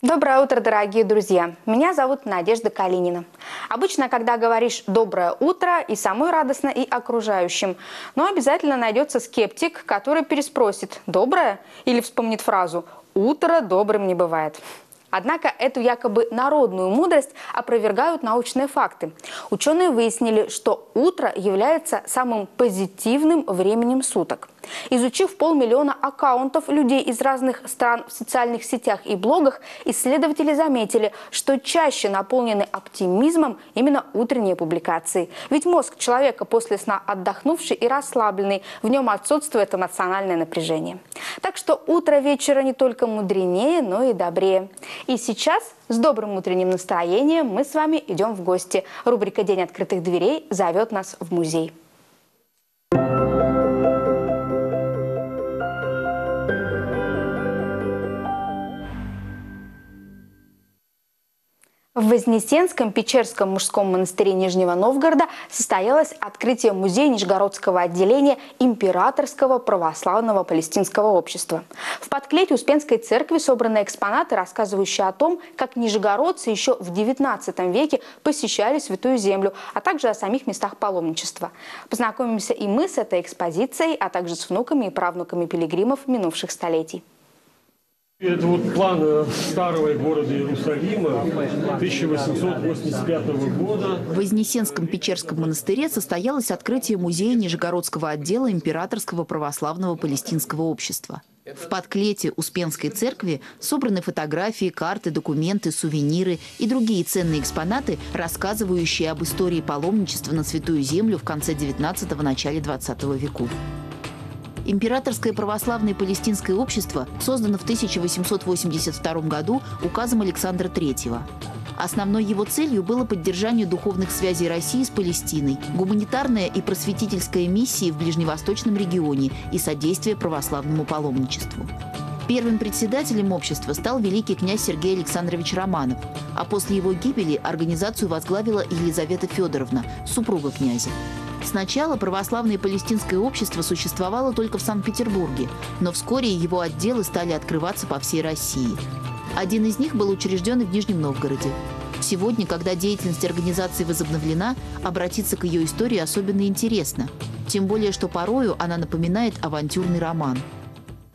Доброе утро, дорогие друзья! Меня зовут Надежда Калинина. Обычно, когда говоришь «доброе утро», и самой радостно, и окружающим. Но обязательно найдется скептик, который переспросит «доброе?» или вспомнит фразу «утро добрым не бывает». Однако эту якобы народную мудрость опровергают научные факты. Ученые выяснили, что утро является самым позитивным временем суток. Изучив полмиллиона аккаунтов людей из разных стран в социальных сетях и блогах, исследователи заметили, что чаще наполнены оптимизмом именно утренние публикации. Ведь мозг человека после сна отдохнувший и расслабленный, в нем отсутствует эмоциональное напряжение. Так что утро вечера не только мудренее, но и добрее. И сейчас с добрым утренним настроением мы с вами идем в гости. Рубрика «День открытых дверей» зовет нас в музей. В Вознесенском Печерском мужском монастыре Нижнего Новгорода состоялось открытие музея Нижегородского отделения Императорского православного палестинского общества. В подклете Успенской церкви собраны экспонаты, рассказывающие о том, как нижегородцы еще в XIX веке посещали Святую Землю, а также о самих местах паломничества. Познакомимся и мы с этой экспозицией, а также с внуками и правнуками пилигримов минувших столетий. Это вот план старого города Иерусалима 1885 года. В Вознесенском Печерском монастыре состоялось открытие музея Нижегородского отдела Императорского православного палестинского общества. В подклете Успенской церкви собраны фотографии, карты, документы, сувениры и другие ценные экспонаты, рассказывающие об истории паломничества на Святую Землю в конце 19-го – начале 20 веков. Императорское православное палестинское общество создано в 1882 году указом Александра III. Основной его целью было поддержание духовных связей России с Палестиной, гуманитарная и просветительская миссии в ближневосточном регионе и содействие православному паломничеству. Первым председателем общества стал великий князь Сергей Александрович Романов, а после его гибели организацию возглавила Елизавета Федоровна, супруга князя. Сначала православное палестинское общество существовало только в Санкт-Петербурге, но вскоре его отделы стали открываться по всей России. Один из них был учрежден и в Нижнем Новгороде. Сегодня, когда деятельность организации возобновлена, обратиться к ее истории особенно интересно. Тем более, что порою она напоминает авантюрный роман.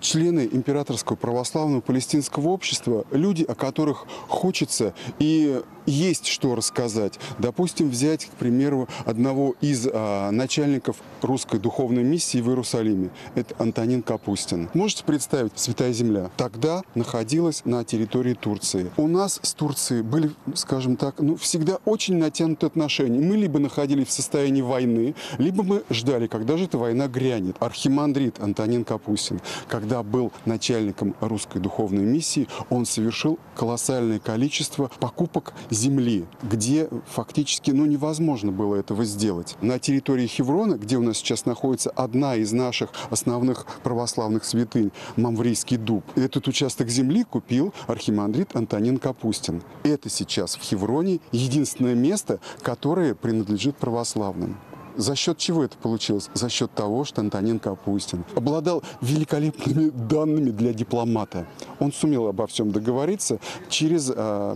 Члены Императорского православного палестинского общества – люди, о которых хочется и есть что рассказать. Допустим, взять, к примеру, одного из начальников русской духовной миссии в Иерусалиме. Это Антонин Капустин. Можете представить, Святая Земля тогда находилась на территории Турции. У нас с Турцией были, скажем так, всегда очень натянутые отношения. Мы либо находились в состоянии войны, либо мы ждали, когда же эта война грянет. Архимандрит Антонин Капустин, когда был начальником русской духовной миссии, он совершил колоссальное количество покупок земли, где фактически невозможно было этого сделать. На территории Хеврона, где у нас сейчас находится одна из наших основных православных святынь, Мамврийский дуб, этот участок земли купил архимандрит Антонин Капустин. Это сейчас в Хевроне единственное место, которое принадлежит православным. За счет чего это получилось? За счет того, что Антонин Капустин обладал великолепными данными для дипломата. Он сумел обо всем договориться через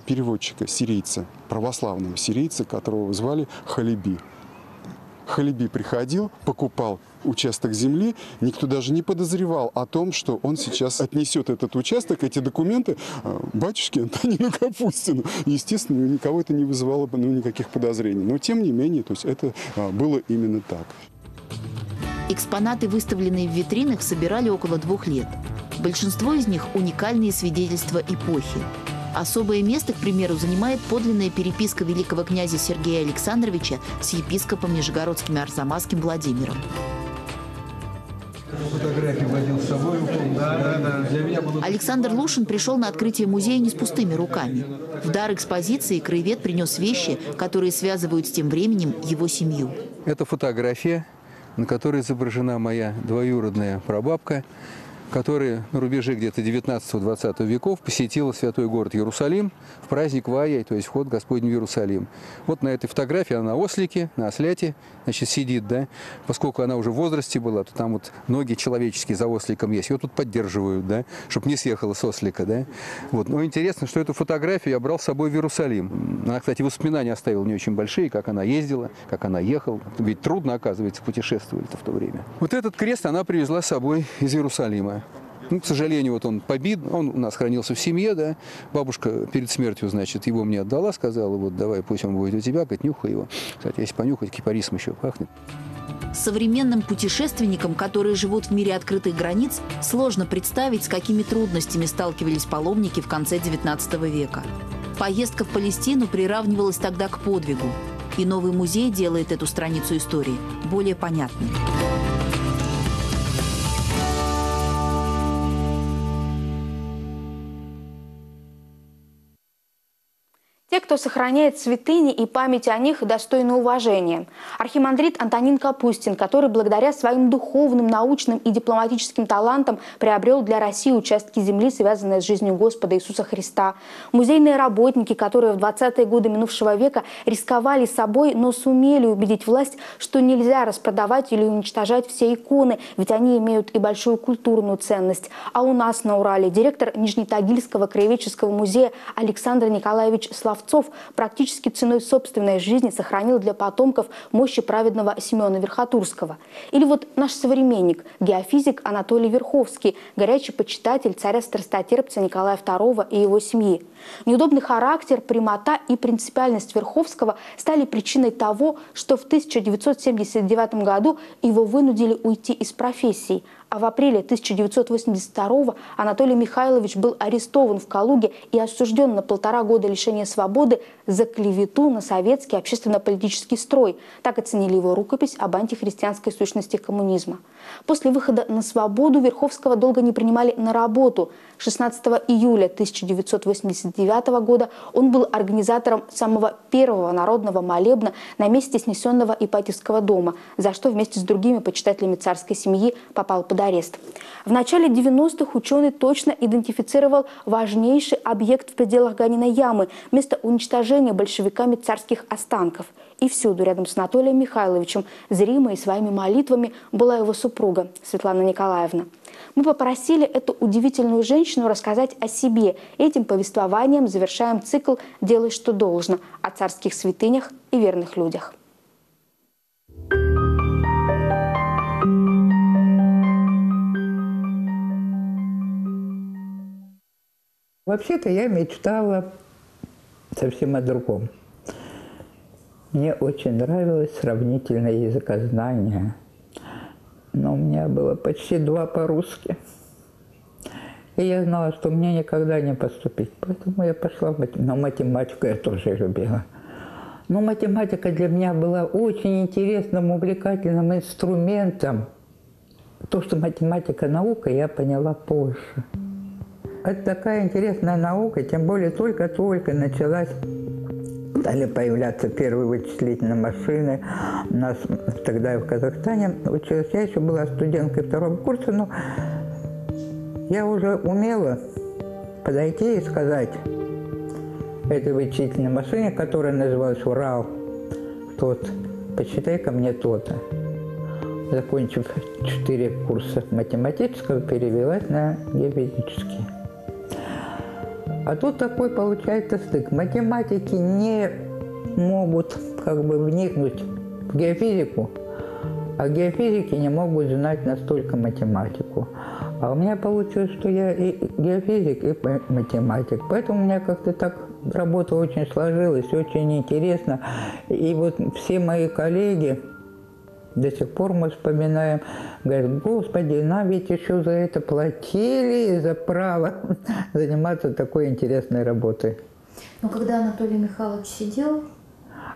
переводчика, сирийца, православного сирийца, которого звали Халиби. Халиби приходил, покупал участок земли, никто даже не подозревал о том, что он сейчас отнесет этот участок, эти документы батюшке Антонину Капустину. Естественно, никого это не вызывало бы никаких подозрений. Но тем не менее, то есть это было именно так. Экспонаты, выставленные в витринах, собирали около 2 лет. Большинство из них – уникальные свидетельства эпохи. Особое место, к примеру, занимает подлинная переписка великого князя Сергея Александровича с епископом нижегородским и арзамасским Владимиром. Фотографии водил с собой. Александр Лушин пришел на открытие музея не с пустыми руками. В дар экспозиции краевед принес вещи, которые связывают с тем временем его семью. Это фотография, на которой изображена моя двоюродная прабабка который на рубеже где-то 19-20 веков посетил святой город Иерусалим в праздник Ваей, то есть вход Господень в Иерусалим. Вот на этой фотографии она на ослике, на осляте, значит, сидит, да, поскольку она уже в возрасте была, то там вот ноги человеческие за осликом есть, ее тут поддерживают, да, чтобы не съехала с ослика, да. Вот. Но интересно, что эту фотографию я брал с собой в Иерусалим. Она, кстати, воспоминания оставила не очень большие, как она ездила, как она ехала, ведь трудно, оказывается, путешествовали-то в то время. Вот этот крест она привезла с собой из Иерусалима. Ну, к сожалению, вот он побит, он у нас хранился в семье, да, бабушка перед смертью, значит, его мне отдала, сказала, вот давай, пусть он будет у тебя, говорит, нюхай его. Кстати, если понюхать, кипарисом еще пахнет. Современным путешественникам, которые живут в мире открытых границ, сложно представить, с какими трудностями сталкивались паломники в конце XIX века. Поездка в Палестину приравнивалась тогда к подвигу, и новый музей делает эту страницу истории более понятной. Те, кто сохраняет святыни и память о них, достойны уважения. Архимандрит Антонин Капустин, который благодаря своим духовным, научным и дипломатическим талантам приобрел для России участки земли, связанные с жизнью Господа Иисуса Христа. Музейные работники, которые в 20-е годы минувшего века рисковали собой, но сумели убедить власть, что нельзя распродавать или уничтожать все иконы, ведь они имеют и большую культурную ценность. А у нас на Урале директор Нижнетагильского краеведческого музея Александр Николаевич практически ценой собственной жизни сохранил для потомков мощи праведного Семена Верхотурского. Или вот наш современник, геофизик Анатолий Верховский, горячий почитатель царя-страстотерпца Николая II и его семьи. Неудобный характер, прямота и принципиальность Верховского стали причиной того, что в 1979 году его вынудили уйти из профессии. А в апреле 1982 Анатолий Михайлович был арестован в Калуге и осужден на 1,5 года лишения свободы за клевету на советский общественно-политический строй. Так оценили его рукопись об антихристианской сущности коммунизма. После выхода на свободу Верховского долго не принимали на работу. 16 июля 1989 года он был организатором самого первого народного молебна на месте снесенного Ипатьевского дома, за что вместе с другими почитателями царской семьи попал под арест. В начале 90-х ученый точно идентифицировал важнейший объект в пределах Ганиной Ямы – место уничтожения большевиками царских останков. И всюду рядом с Анатолием Михайловичем, зримо и своими молитвами, была его супруга Светлана Николаевна. Мы попросили эту удивительную женщину рассказать о себе. Этим повествованием завершаем цикл «Делай, что должно» о царских святынях и верных людях. Вообще-то я мечтала совсем о другом. Мне очень нравилось сравнительное языкознание, но у меня было почти 2 по-русски. И я знала, что мне никогда не поступить, поэтому я пошла в математику. Но математику я тоже любила. Но математика для меня была очень интересным, увлекательным инструментом. То, что математика – наука, я поняла позже. Это такая интересная наука, тем более только-только началась. Стали появляться первые вычислительные машины. У нас тогда и в Казахстане училась. Я еще была студенткой 2-го курса, но я уже умела подойти и сказать этой вычислительной машине, которая называлась «Урал», что вот «посчитай-ка мне то-то». Закончив 4 курса математического, перевелась на геофизический. А тут такой получается стык. Математики не могут как бы вникнуть в геофизику, а геофизики не могут знать настолько математику. А у меня получилось, что я и геофизик, и математик. Поэтому у меня как-то так работа очень сложилась, очень интересно. И вот все мои коллеги, до сих пор мы вспоминаем, говорят, господи, нам ведь еще за это платили, за право заниматься такой интересной работой. Но когда Анатолий Михайлович сидел?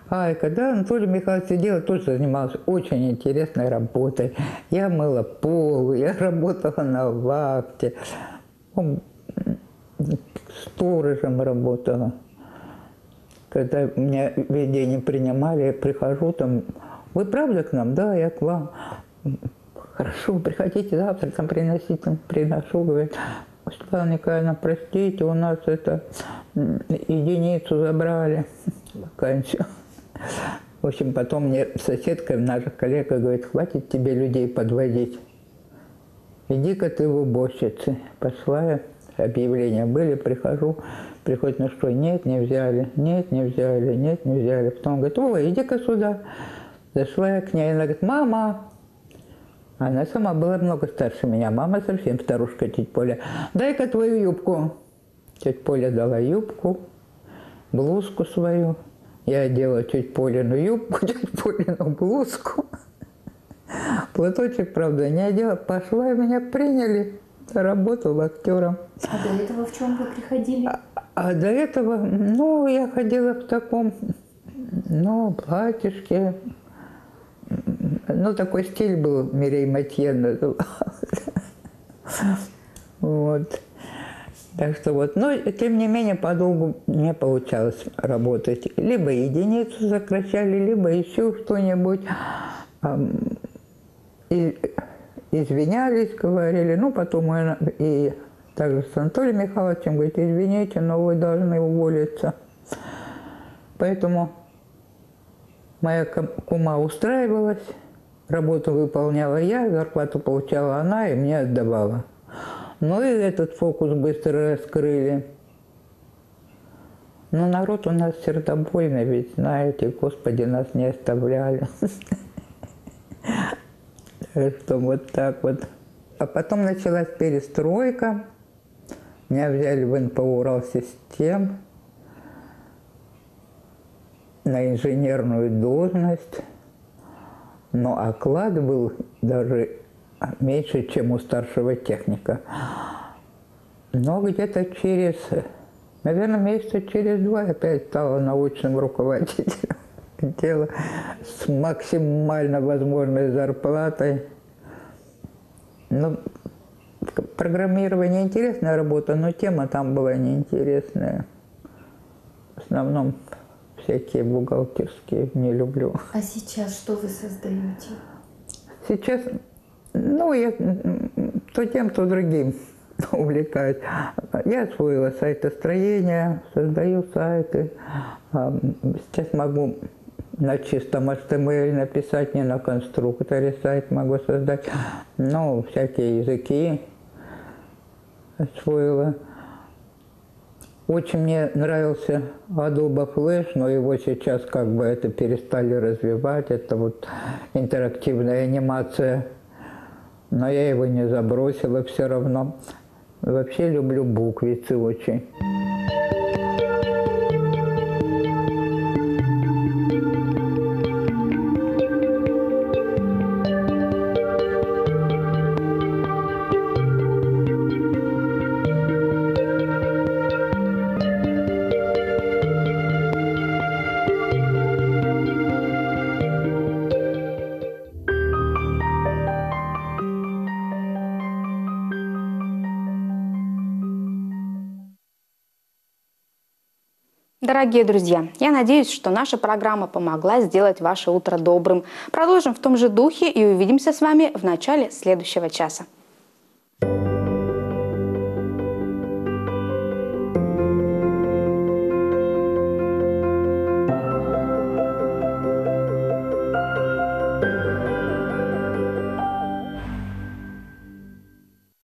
Когда Анатолий Михайлович сидел, я тоже занималась очень интересной работой. Я мыла пол, я работала на вахте, сторожем работала. Когда меня везде не принимали, я прихожу там... Вы правда к нам? Да, я к вам. хорошо, приходите завтра, там приносите, приношу, говорит, Светлана Николаевна, простите, у нас это единицу забрали, вакансию. В общем, потом мне соседка, наша коллега, говорит, хватит тебе людей подводить, иди-ка ты в уборщицы. Пошла я, объявления были, прихожу, приходит, ну что, нет, не взяли, нет, не взяли, нет, не взяли. Потом говорит, ой, иди-ка сюда. Зашла я к ней, она говорит, мама. Она сама была много старше меня, мама совсем старушка, тетя Поля. Дай-ка твою юбку. Тетя Поля дала юбку, блузку свою. Я одела тетю Полину юбку, тетю Полину блузку. Платочек, правда, не одела. Пошла, и меня приняли. Работала актером. А до этого в чем вы приходили? А до этого, ну, я ходила в таком, ну, платьишке. Ну, такой стиль был, Мирей Матье назывался. Вот. Так что вот. Но, тем не менее, подолгу не получалось работать. Либо единицу сокращали, либо еще что-нибудь. Извинялись, говорили. Ну, потом и также с Анатолием Михайловичем, говорит, извините, но вы должны уволиться. Поэтому моя кума устраивалась. Работу выполняла я, зарплату получала она и мне отдавала. Но и этот фокус быстро раскрыли. Но народ у нас сердобольный, ведь, знаете, Господи, нас не оставляли. Что вот так вот. А потом началась перестройка. Меня взяли в НПУ Уралсистем на инженерную должность. Но оклад был даже меньше, чем у старшего техника. Но где-то через, наверное, месяца через два опять стала научным руководителем отдела с максимально возможной зарплатой. Ну, программирование интересная работа, но тема там была неинтересная. В основном всякие бухгалтерские, не люблю. А сейчас что вы создаете? Сейчас, ну, я то тем, то другим увлекаюсь. Я освоила сайтостроение, создаю сайты. Сейчас могу на чистом HTML написать, не на конструкторе сайт могу создать. Ну, всякие языки освоила. Очень мне нравился Adobe Flash, но его сейчас как бы это перестали развивать. Это вот интерактивная анимация. Но я его не забросила все равно. Вообще люблю буквицы очень. Дорогие друзья, я надеюсь, что наша программа помогла сделать ваше утро добрым. Продолжим в том же духе и увидимся с вами в начале следующего часа.